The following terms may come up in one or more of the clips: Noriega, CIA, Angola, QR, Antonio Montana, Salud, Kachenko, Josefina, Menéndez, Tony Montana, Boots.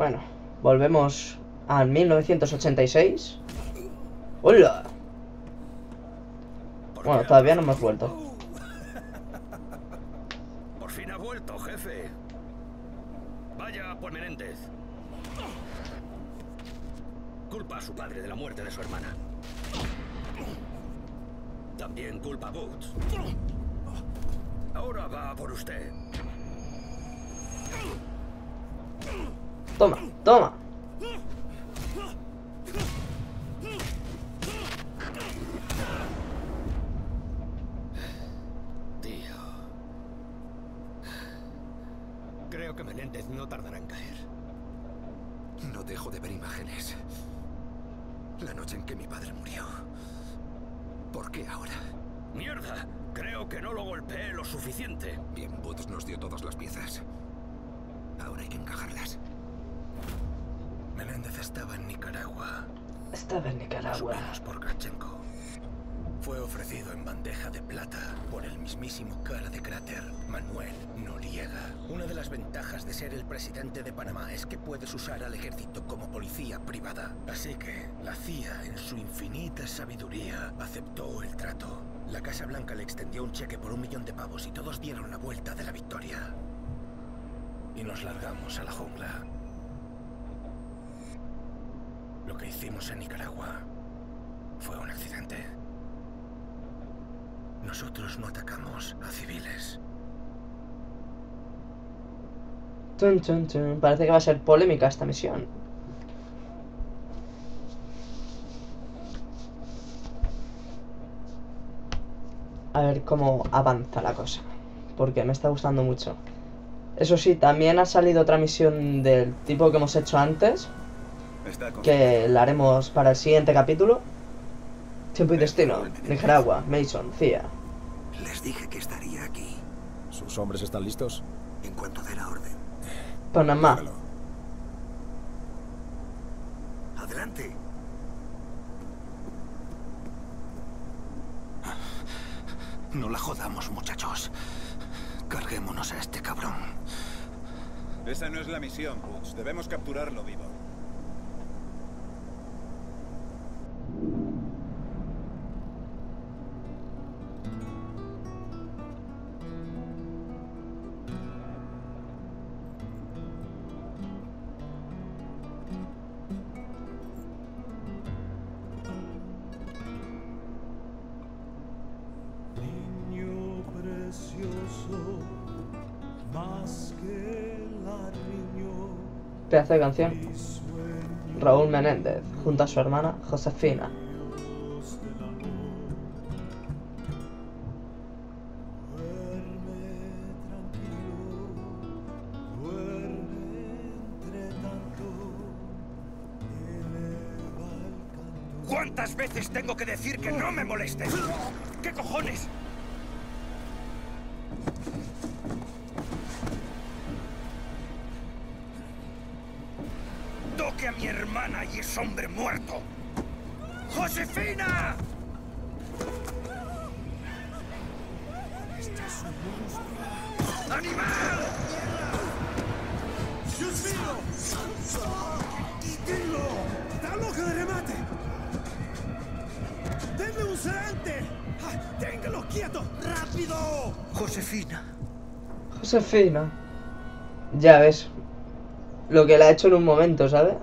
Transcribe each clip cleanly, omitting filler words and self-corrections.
Bueno, volvemos al 1986. ¡Hola! Bueno, todavía no hemos vuelto. Por fin ha vuelto, jefe. Vaya por Menéndez. Culpa a su padre de la muerte de su hermana. También culpa a Boots. Ahora va por usted. Toma, toma. Tío. Creo que Menéndez no tardará en caer. No dejo de ver imágenes. La noche en que mi padre murió. ¿Por qué ahora? ¡Mierda! Creo que no lo golpeé lo suficiente. Bien, Boots nos dio todas las piezas. Ahora hay que encajarlas. Menéndez estaba en Nicaragua. Estaba en Nicaragua. Más por Kachenko. Fue ofrecido en bandeja de plata por el mismísimo cara de cráter, Manuel Noriega. Una de las ventajas de ser el presidente de Panamá es que puedes usar al ejército como policía privada. Así que la CIA, en su infinita sabiduría, aceptó el trato. La Casa Blanca le extendió un cheque por 1.000.000 de pavos y todos dieron la vuelta de la victoria. Y nos largamos a la jungla. Lo que hicimos en Nicaragua fue un accidente. Nosotros no atacamos a civiles. Chun, chun, chun. Parece que va a ser polémica esta misión. A ver cómo avanza la cosa, porque me está gustando mucho. Eso sí, también ha salido otra misión del tipo que hemos hecho antes, que la haremos para el siguiente capítulo. Tiempo y destino, Nicaragua, Mason, CIA. Les dije que estaría aquí. ¿Sus hombres están listos? En cuanto dé la orden. Panamá. Lógalo. Adelante. No la jodamos, muchachos. Carguémonos a este cabrón. Esa no es la misión, Boots. Debemos capturarlo vivo. Pedazo de canción. Raúl Menéndez, junto a su hermana Josefina. ¿Cuántas veces tengo que decir que no me molestes? ¿Qué cojones? A mi hermana y es hombre muerto. ¡Josefina! Este es un monstruo. ¡Animal! ¡Dios mío! ¡Quítelo! ¡Dalo que le remate! ¡Denle un sedante! ¡Téngalo quieto! ¡Rápido! Josefina. Josefina. Ya ves. Lo que le ha hecho en un momento, ¿sabes?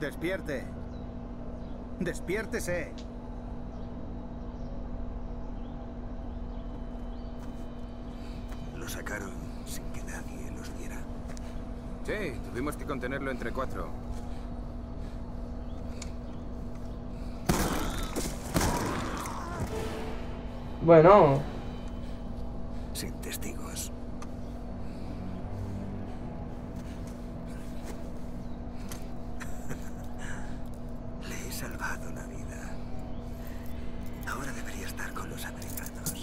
Despierte. Despiértese. Lo sacaron sin que nadie los viera. Sí, tuvimos que contenerlo entre 4. Bueno. Sin testigos. Le he salvado la vida. Ahora debería estar con los americanos.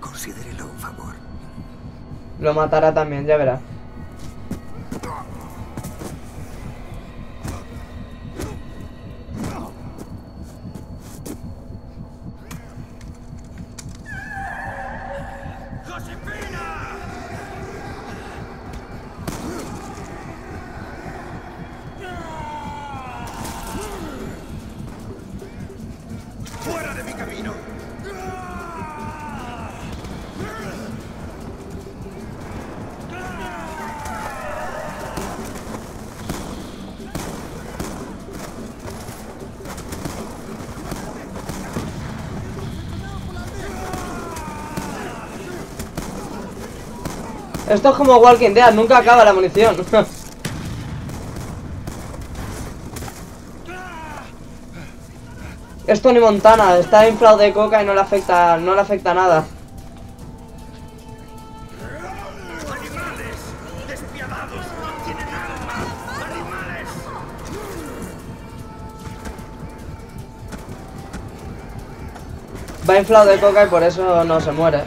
Considérelo un favor. Lo matará también, ya verá. Esto es como Walking Dead, nunca acaba la munición. Es Tony Montana, está inflado de coca y no le afecta nada. Va inflado de coca y por eso no se muere.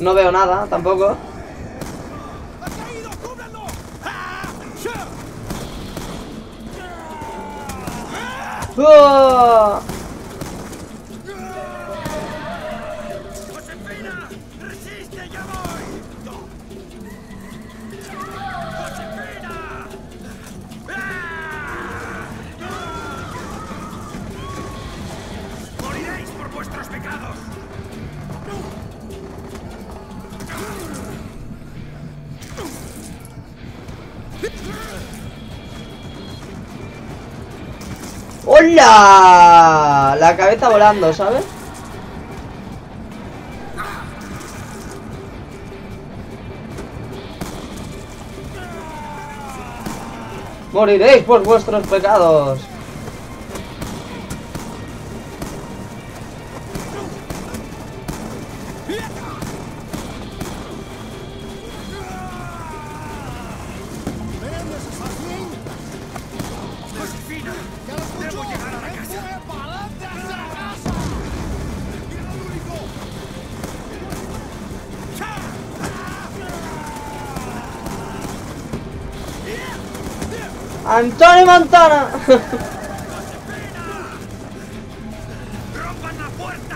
No veo nada, tampoco. ¡Oh! ¡Josefina! ¡Resiste, ya voy! ¡Josefina! ¡Moriréis por vuestros pecados! ¡Hola! La cabeza volando, ¿sabes? Moriréis por vuestros pecados. ¡Antonio Montana! ¡Rompan la puerta!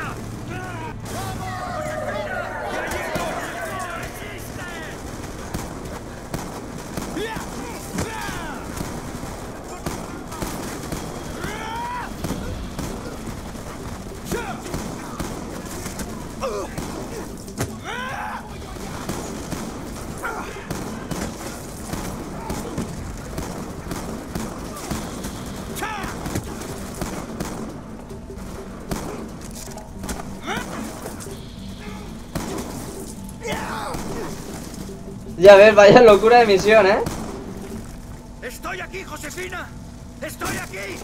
Ya ves, vaya locura de misión, ¿eh? ¡Estoy aquí, Josefina! ¡Estoy aquí!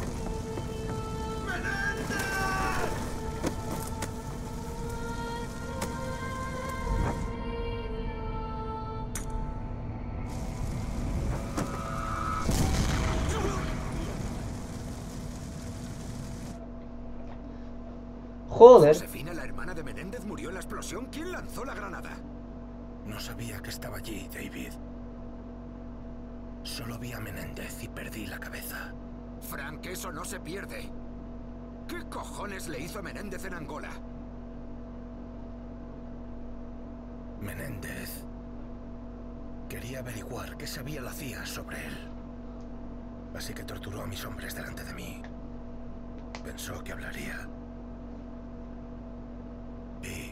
¡Joder! Josefina, la hermana de Menéndez, murió en la explosión. ¿Quién lanzó la granada? No sabía que estaba allí, David. Solo vi a Menéndez y perdí la cabeza. Frank, eso no se pierde. ¿Qué cojones le hizo Menéndez en Angola? Menéndez quería averiguar qué sabía la CIA sobre él. Así que torturó a mis hombres delante de mí. Pensó que hablaría. Vi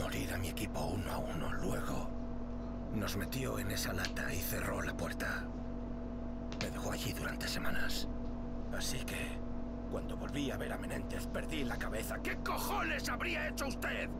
morir a mi equipo uno a uno. Luego nos metió en esa lata y cerró la puerta. Me dejó allí durante semanas. Así que, cuando volví a ver a Menéndez, perdí la cabeza. ¿Qué cojones habría hecho usted?